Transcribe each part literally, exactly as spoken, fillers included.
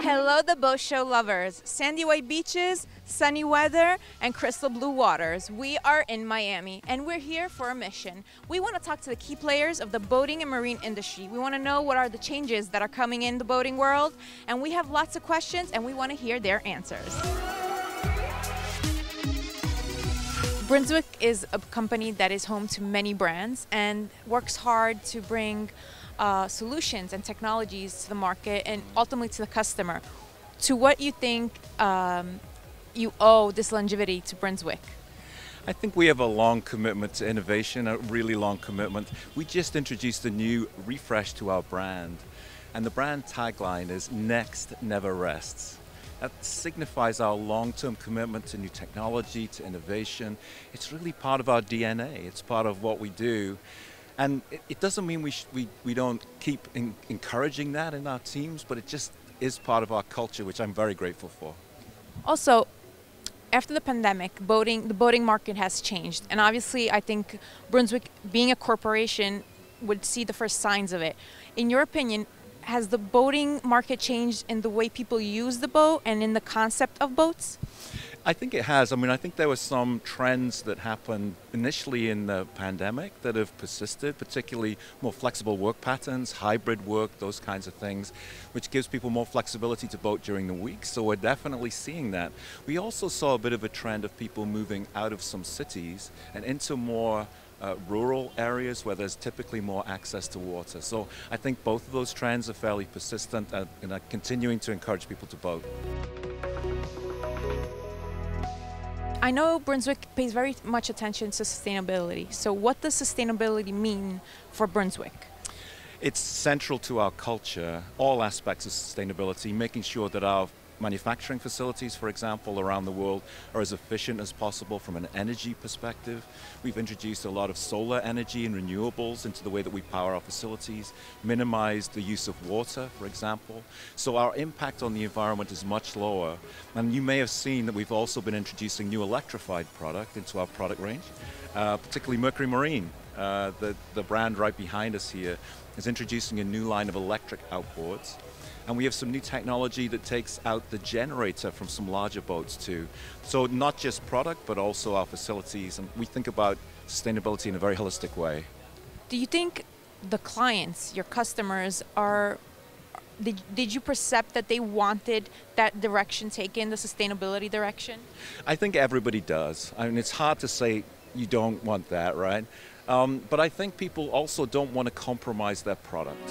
Hello, the boat show lovers. Sandy white beaches, sunny weather, and crystal blue waters. We are in Miami, and we're here for a mission. We want to talk to the key players of the boating and marine industry. We want to know what are the changes that are coming in the boating world, and we have lots of questions, and we want to hear their answers. Brunswick is a company that is home to many brands and works hard to bring Uh, solutions and technologies to the market and ultimately to the customer. To what you think um, you owe this longevity to Brunswick? I think we have a long commitment to innovation, a really long commitment. We just introduced a new refresh to our brand, and the brand tagline is "Next Never Rests." That signifies our long-term commitment to new technology, to innovation. It's really part of our D N A. It's part of what we do. And it doesn't mean we, sh we, we don't keep in encouraging that in our teams, but it just is part of our culture, which I'm very grateful for. Also, after the pandemic, boating, the boating market has changed. And obviously, I think Brunswick, being a corporation, would see the first signs of it. In your opinion, has the boating market changed in the way people use the boat and in the concept of boats? I think it has. I mean, I think there were some trends that happened initially in the pandemic that have persisted, particularly more flexible work patterns, hybrid work, those kinds of things, which gives people more flexibility to boat during the week. So we're definitely seeing that. We also saw a bit of a trend of people moving out of some cities and into more Uh, rural areas where there's typically more access to water. So I think both of those trends are fairly persistent and, and are continuing to encourage people to boat. I know Brunswick pays very much attention to sustainability. So what does sustainability mean for Brunswick? It's central to our culture, all aspects of sustainability, making sure that our manufacturing facilities, for example, around the world are as efficient as possible from an energy perspective. We've introduced a lot of solar energy and renewables into the way that we power our facilities, minimized the use of water, for example. So our impact on the environment is much lower. And you may have seen that we've also been introducing new electrified product into our product range, uh, particularly Mercury Marine. Uh, the, the brand right behind us here is introducing a new line of electric outboards. And we have some new technology that takes out the generator from some larger boats too. So not just product, but also our facilities. And we think about sustainability in a very holistic way. Do you think the clients, your customers, are, did, did you perceive that they wanted that direction taken, the sustainability direction? I think everybody does. I mean, it's hard to say you don't want that, right? Um, but I think people also don't want to compromise their product.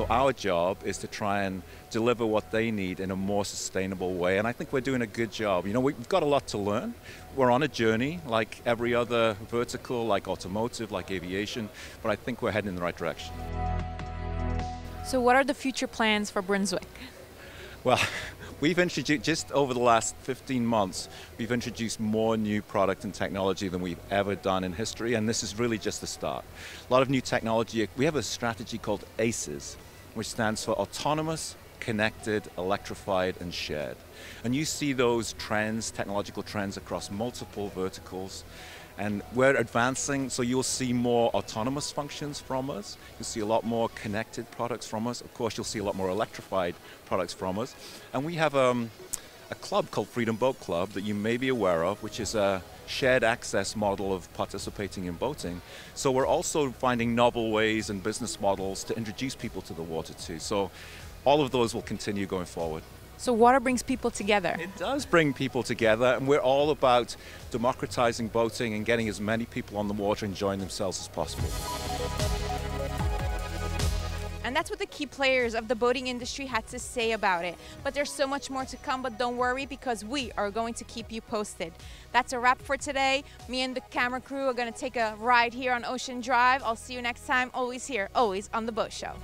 So our job is to try and deliver what they need in a more sustainable way, and I think we're doing a good job. You know, we've got a lot to learn. We're on a journey like every other vertical, like automotive, like aviation, but I think we're heading in the right direction. So what are the future plans for Brunswick? Well, we've introduced, just over the last fifteen months, we've introduced more new product and technology than we've ever done in history, and this is really just the start. A lot of new technology. We have a strategy called ACES, which stands for Autonomous, Connected, Electrified, and Shared. And you see those trends, technological trends, across multiple verticals. And we're advancing, so you'll see more autonomous functions from us. You'll see a lot more connected products from us. Of course, you'll see a lot more electrified products from us. And we have um, a club called Freedom Boat Club that you may be aware of, which is a shared access model of participating in boating. So we're also finding novel ways and business models to introduce people to the water too. So all of those will continue going forward. So water brings people together. It does bring people together, and we're all about democratizing boating and getting as many people on the water enjoying themselves as possible. And that's what the key players of the boating industry had to say about it. But there's so much more to come, but don't worry, because we are going to keep you posted. That's a wrap for today. Me and the camera crew are going to take a ride here on Ocean Drive. I'll see you next time, always here, always on The Boat Show.